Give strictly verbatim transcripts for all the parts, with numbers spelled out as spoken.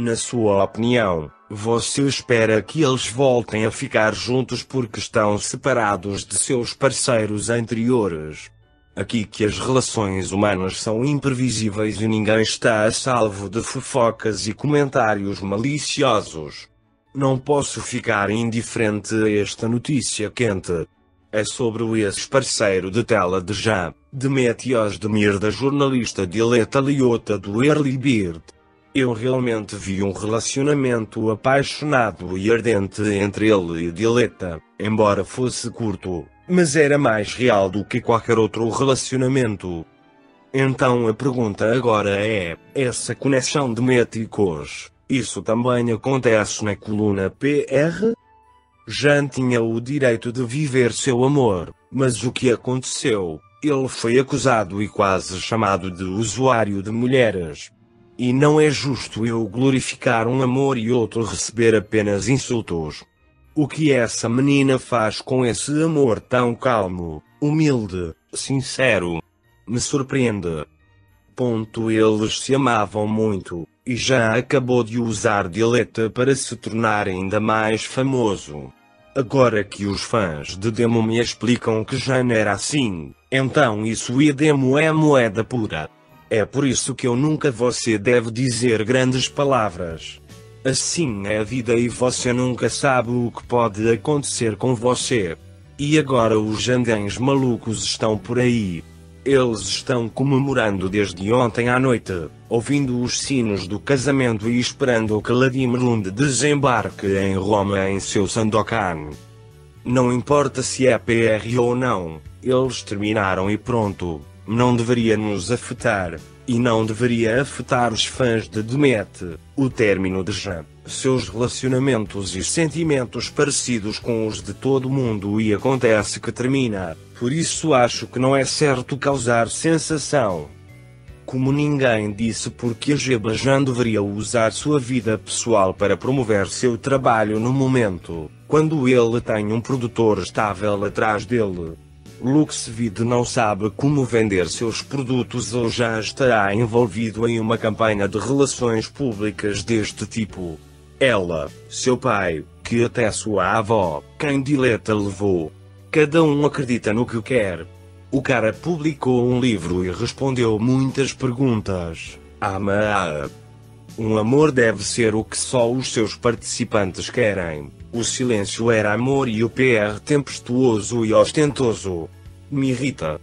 Na sua opinião, você espera que eles voltem a ficar juntos porque estão separados de seus parceiros anteriores? Aqui que as relações humanas são imprevisíveis e ninguém está a salvo de fofocas e comentários maliciosos. Não posso ficar indiferente a esta notícia quente. É sobre o ex-parceiro de tela de já, Demet Aydemir, da jornalista Diletta Leotta do Early Bird. Eu realmente vi um relacionamento apaixonado e ardente entre ele e Diletta, embora fosse curto. Mas era mais real do que qualquer outro relacionamento. Então a pergunta agora é, essa conexão de méticos, isso também acontece na coluna P R? Jean tinha o direito de viver seu amor, mas o que aconteceu? Ele foi acusado e quase chamado de usuário de mulheres. E não é justo eu glorificar um amor e outro receber apenas insultos. O que essa menina faz com esse amor tão calmo, humilde, sincero? Me surpreende. Ponto eles se amavam muito, e já acabou de usar Diletta para se tornar ainda mais famoso. Agora que os fãs de Demo me explicam que já não era assim, então isso e Demo é moeda pura. É por isso que eu nunca você deve dizer grandes palavras. Assim é a vida e você nunca sabe o que pode acontecer com você. E agora os jandães malucos estão por aí. Eles estão comemorando desde ontem à noite, ouvindo os sinos do casamento e esperando que Vladimir Lund desembarque em Roma em seu Sandokan. Não importa se é P R ou não, eles terminaram e pronto. Não deveria nos afetar. E não deveria afetar os fãs de Demet, o término de Jean, seus relacionamentos e sentimentos parecidos com os de todo mundo e acontece que termina, por isso acho que não é certo causar sensação. Como ninguém disse porque a Jeba Jean deveria usar sua vida pessoal para promover seu trabalho no momento, quando ele tem um produtor estável atrás dele. Luxvide não sabe como vender seus produtos ou já estará envolvido em uma campanha de relações públicas deste tipo. Ela, seu pai, que até sua avó, quem Diletta levou. Cada um acredita no que quer. O cara publicou um livro e respondeu muitas perguntas. Ama-a. Um amor deve ser o que só os seus participantes querem. O silêncio era amor e o P R tempestuoso e ostentoso. Me irrita.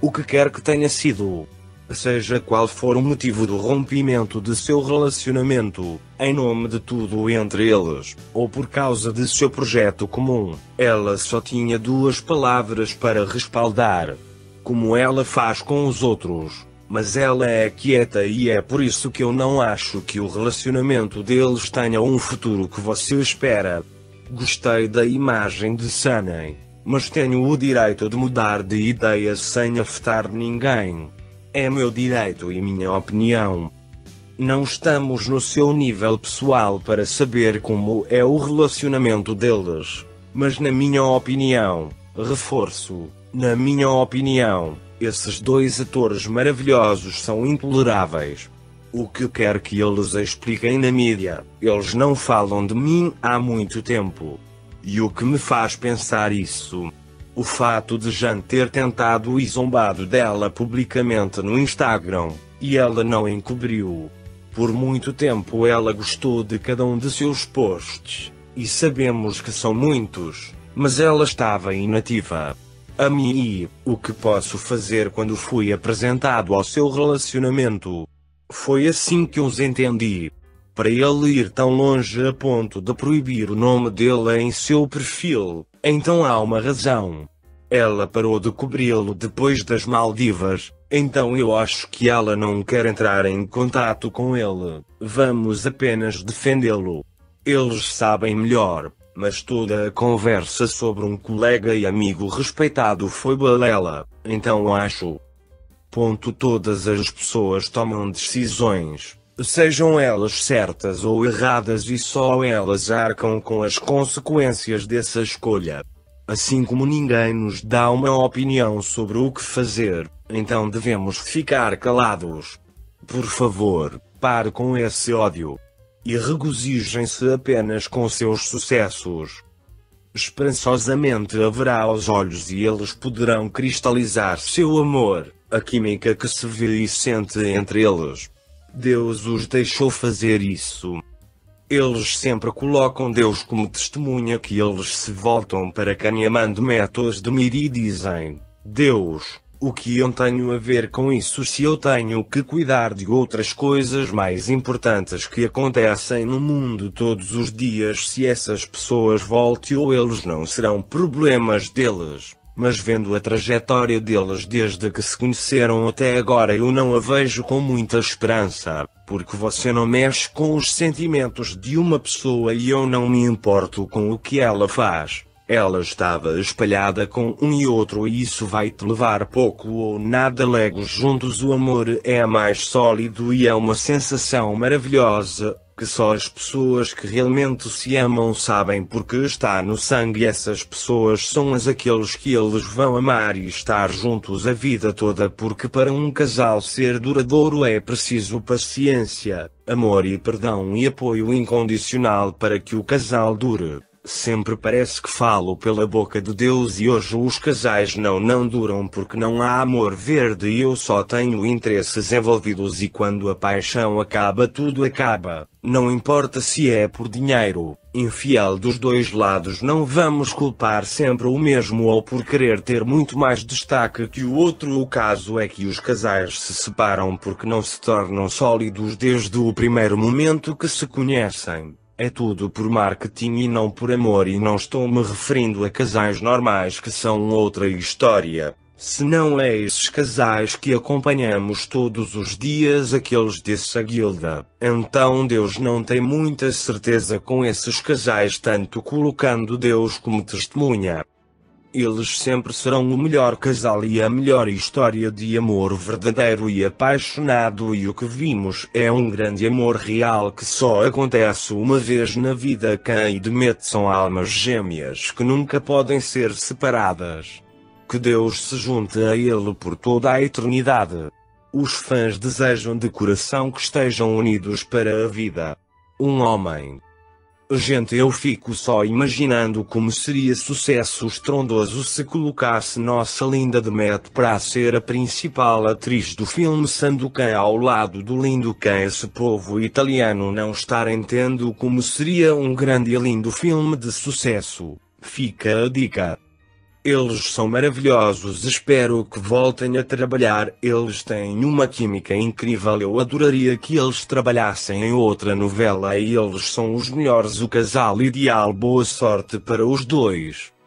O que quer que tenha sido, seja qual for o motivo do rompimento de seu relacionamento, em nome de tudo entre eles, ou por causa de seu projeto comum, ela só tinha duas palavras para respaldar. Como ela faz com os outros. Mas ela é quieta e é por isso que eu não acho que o relacionamento deles tenha um futuro que você espera. Gostei da imagem de Sunny, mas tenho o direito de mudar de ideia sem afetar ninguém. É meu direito e minha opinião. Não estamos no seu nível pessoal para saber como é o relacionamento deles. Mas na minha opinião, reforço, na minha opinião, esses dois atores maravilhosos são intoleráveis. O que quer que eles expliquem na mídia, eles não falam de mim há muito tempo. E o que me faz pensar isso? O fato de Jean ter tentado e zombado dela publicamente no Instagram, e ela não encobriu. Por muito tempo ela gostou de cada um de seus posts, e sabemos que são muitos, mas ela estava inativa. A mim, o que posso fazer quando fui apresentado ao seu relacionamento? Foi assim que os entendi. Para ele ir tão longe a ponto de proibir o nome dele em seu perfil, então há uma razão. Ela parou de cobri-lo depois das Maldivas, então eu acho que ela não quer entrar em contato com ele, vamos apenas defendê-lo. Eles sabem melhor. Mas toda a conversa sobre um colega e amigo respeitado foi balela, então acho. Ponto todas as pessoas tomam decisões, sejam elas certas ou erradas e só elas arcam com as consequências dessa escolha. Assim como ninguém nos dá uma opinião sobre o que fazer, então devemos ficar calados. Por favor, pare com esse ódio. e regozijem-se apenas com seus sucessos. Esperançosamente haverá aos olhos e eles poderão cristalizar seu amor, a química que se vê e sente entre eles. Deus os deixou fazer isso. Eles sempre colocam Deus como testemunha que eles se voltam para Canyaman Demet Aydemir e dizem: Deus, o que eu tenho a ver com isso se eu tenho que cuidar de outras coisas mais importantes que acontecem no mundo todos os dias? Se essas pessoas voltem ou eles não serão problemas deles, mas vendo a trajetória deles desde que se conheceram até agora eu não a vejo com muita esperança, porque você não mexe com os sentimentos de uma pessoa e eu não me importo com o que ela faz. Ela estava espalhada com um e outro e isso vai te levar pouco ou nada legos juntos. O amor é mais sólido e é uma sensação maravilhosa, que só as pessoas que realmente se amam sabem porque está no sangue. Essas pessoas são as aqueles que eles vão amar e estar juntos a vida toda, porque para um casal ser duradouro é preciso paciência, amor e perdão e apoio incondicional para que o casal dure. Sempre parece que falo pela boca de Deus e hoje os casais não não duram porque não há amor verde e eu só tenho interesses envolvidos e quando a paixão acaba tudo acaba, não importa se é por dinheiro, infiel dos dois lados. Não vamos culpar sempre o mesmo ou por querer ter muito mais destaque que o outro. O caso é que os casais se separam porque não se tornam sólidos desde o primeiro momento que se conhecem. É tudo por marketing e não por amor, e não estou me referindo a casais normais que são outra história, senão é esses casais que acompanhamos todos os dias, aqueles dessa guilda. Então Deus não tem muita certeza com esses casais, tanto colocando Deus como testemunha. Eles sempre serão o melhor casal e a melhor história de amor verdadeiro e apaixonado, e o que vimos é um grande amor real que só acontece uma vez na vida. Can e Demet são almas gêmeas que nunca podem ser separadas. Que Deus se junte a ele por toda a eternidade. Os fãs desejam de coração que estejam unidos para a vida. Um homem. Gente, eu fico só imaginando como seria sucesso estrondoso se colocasse nossa linda Demet para ser a principal atriz do filme Sandokan ao lado do lindo Can. Esse povo italiano não estar entendendo como seria um grande e lindo filme de sucesso. Fica a dica. Eles são maravilhosos, espero que voltem a trabalhar, eles têm uma química incrível, eu adoraria que eles trabalhassem em outra novela e eles são os melhores, o casal ideal. Boa sorte para os dois.